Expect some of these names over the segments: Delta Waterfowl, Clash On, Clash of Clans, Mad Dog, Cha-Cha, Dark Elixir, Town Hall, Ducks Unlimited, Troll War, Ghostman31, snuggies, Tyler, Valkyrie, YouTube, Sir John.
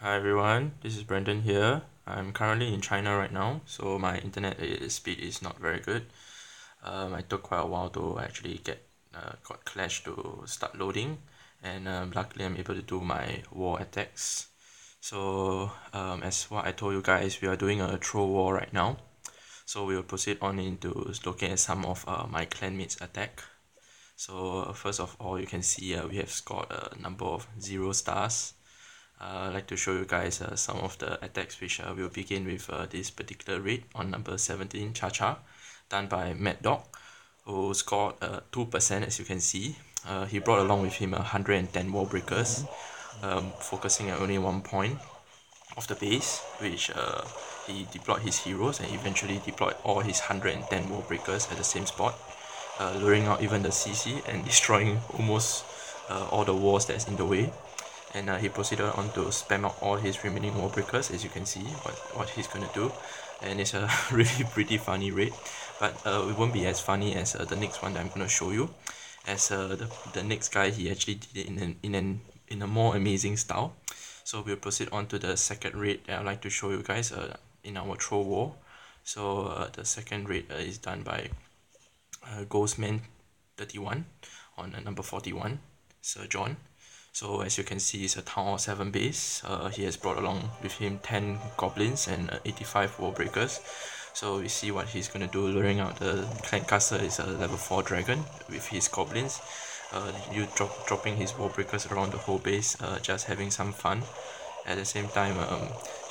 Hi everyone, this is Brendan here. I'm currently in China right now, so my internet speed is not very good. I took quite a while to actually get got Clash to start loading, and luckily I'm able to do my war attacks. So as what I told you guys, we are doing a troll war right now. So we will proceed on into looking at some of my clanmates' attack. So first of all, you can see we have scored a number of 0 stars. I'd like to show you guys some of the attacks which will begin with this particular raid on number 17, Cha-Cha, done by Mad Dog, who scored 2% as you can see. He brought along with him 110 wall breakers, focusing at only 1 point of the base, which he deployed his heroes and eventually deployed all his 110 wall breakers at the same spot, luring out even the CC and destroying almost all the walls that's in the way. And he proceeded on to spam out all his remaining wall breakers, as you can see what he's gonna do. And it's a really pretty funny raid, but it won't be as funny as the next one that I'm gonna show you, as the next guy, he actually did it in a more amazing style. So we'll proceed on to the second raid that I'd like to show you guys in our troll war. So the second raid is done by Ghostman31 on number 41, Sir John. So as you can see, it's a Town Hall 7 base. He has brought along with him 10 goblins and 85 wall breakers. So we see what he's going to do, luring out the clancaster is a level 4 dragon with his goblins, dropping his wall breakers around the whole base, just having some fun. At the same time,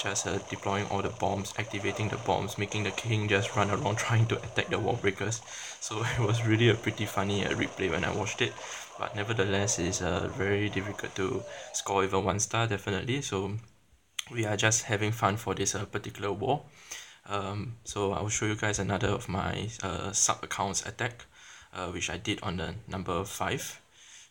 just deploying all the bombs, activating the bombs, making the king just run around trying to attack the wall breakers. So it was really a pretty funny replay when I watched it. But nevertheless, it's very difficult to score even 1 star, definitely. So we are just having fun for this particular war. So I will show you guys another of my sub-accounts attack, which I did on the number 5.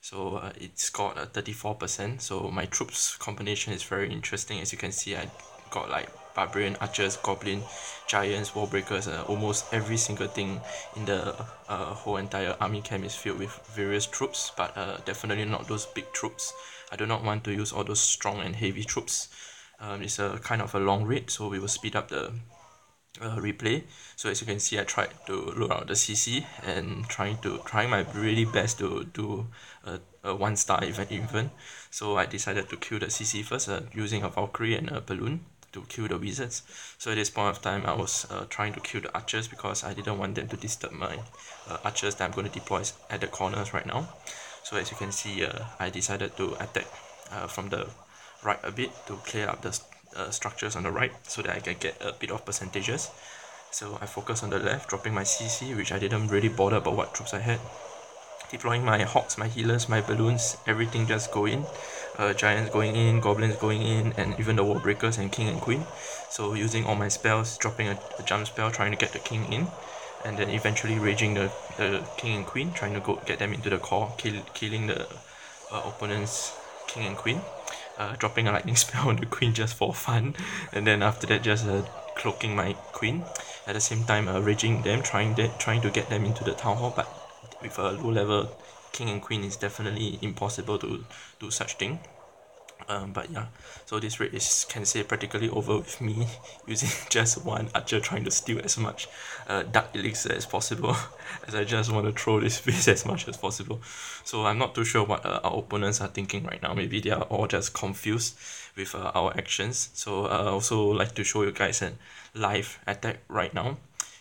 So it scored 34%, so my troops combination is very interesting. As you can see, I got like barbarian, archers, goblin, giants, wall breakers. Almost every single thing in the whole entire army camp is filled with various troops, but definitely not those big troops. I do not want to use all those strong and heavy troops. It's a kind of a long raid, so we will speed up the replay. So as you can see, I tried to lure out the CC and trying my really best to do a 1 star event. So I decided to kill the CC first, using a Valkyrie and a balloon to kill the wizards. So at this point of time, I was trying to kill the archers because I didn't want them to disturb my archers that I'm going to deploy at the corners right now. So as you can see, I decided to attack from the right a bit to clear up the structures on the right so that I can get a bit of percentages. So I focus on the left, dropping my CC, which I didn't really bother about what troops I had, deploying my hawks, my healers, my balloons, everything just go in. Giants going in, goblins going in, and even the wall breakers and king and queen. So using all my spells, dropping a jump spell, trying to get the king in, and then eventually raging the king and queen, trying to go get them into the core, killing the opponent's king and queen. Dropping a lightning spell on the queen just for fun, and then after that just cloaking my queen. At the same time, raging them, trying to get them into the town hall, but with a low level king and queen it's definitely impossible to do such thing. But yeah, so this raid is, can say, practically over with me using just one archer trying to steal as much Dark Elixir as possible, as I just want to throw this face as much as possible. So I'm not too sure what our opponents are thinking right now. Maybe they are all just confused with our actions. So I also like to show you guys a live attack right now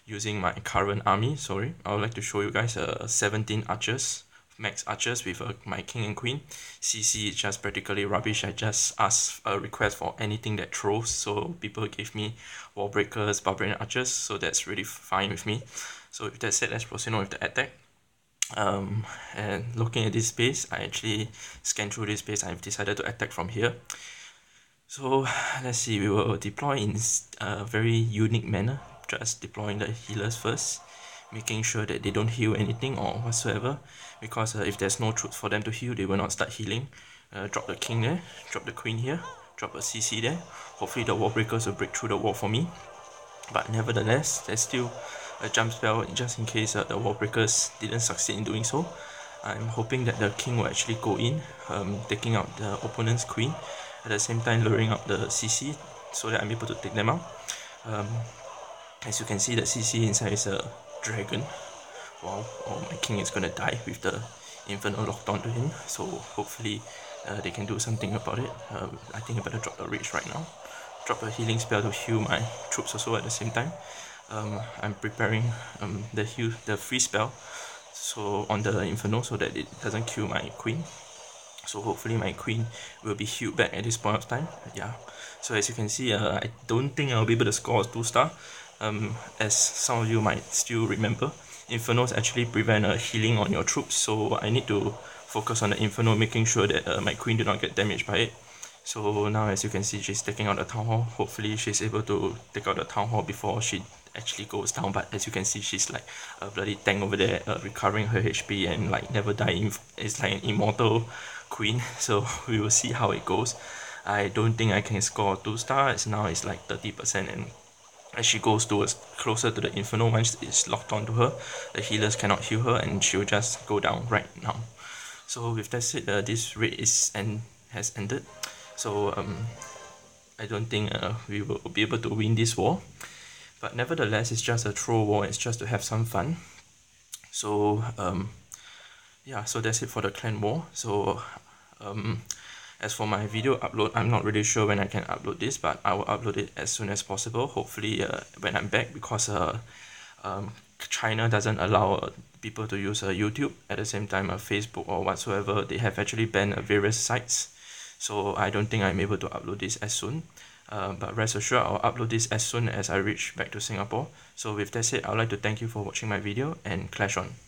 using my current army. Sorry, I would like to show you guys 17 archers. Max archers with my king and queen. CC is just practically rubbish. I just asked a request for anything that throws, so people gave me wall breakers, barbarian archers, so that's really fine with me. So with that said, let's proceed on with the attack. And looking at this space, I actually scanned through this space. I've decided to attack from here. So let's see, we will deploy in a very unique manner, just deploying the healers first, making sure that they don't heal anything or whatsoever, because if there's no troops for them to heal, they will not start healing. Drop the king there, drop the queen here, drop a CC there. Hopefully the wall breakers will break through the wall for me, but nevertheless there's still a jump spell just in case the wall breakers didn't succeed in doing so. I'm hoping that the king will actually go in, taking out the opponent's queen. at the same time luring up the CC so that I'm able to take them out. As you can see, the CC inside is a dragon. Wow, oh, my king is gonna die with the inferno locked onto him, so hopefully they can do something about it. I think I better drop the rage right now. Drop a healing spell to heal my troops also at the same time. I'm preparing the free spell so on the inferno so that it doesn't kill my queen. So hopefully my queen will be healed back at this point of time. Yeah. So as you can see, I don't think I'll be able to score a 2-star. As some of you might still remember, infernos actually prevent a healing on your troops. So I need to focus on the inferno, making sure that my queen do not get damaged by it. So now as you can see, she's taking out the town hall. Hopefully she's able to take out the town hall before she actually goes down. But as you can see, she's like a bloody tank over there, recovering her HP and like never dying. It's like an immortal queen. So we will see how it goes. I don't think I can score a 2-star as now it's like 30%, and as she goes towards closer to the inferno, once it's locked onto her, the healers cannot heal her and she'll just go down right now. So with that said, this raid has ended. So I don't think we will be able to win this war, but nevertheless, it's just a troll war. It's just to have some fun. So yeah, so that's it for the clan war. So as for my video upload, I'm not really sure when I can upload this, but I will upload it as soon as possible. Hopefully when I'm back, because China doesn't allow people to use YouTube at the same time, Facebook or whatsoever. They have actually banned various sites. So I don't think I'm able to upload this as soon, but rest assured I'll upload this as soon as I reach back to Singapore. So with that said, I'd like to thank you for watching my video, and clash on.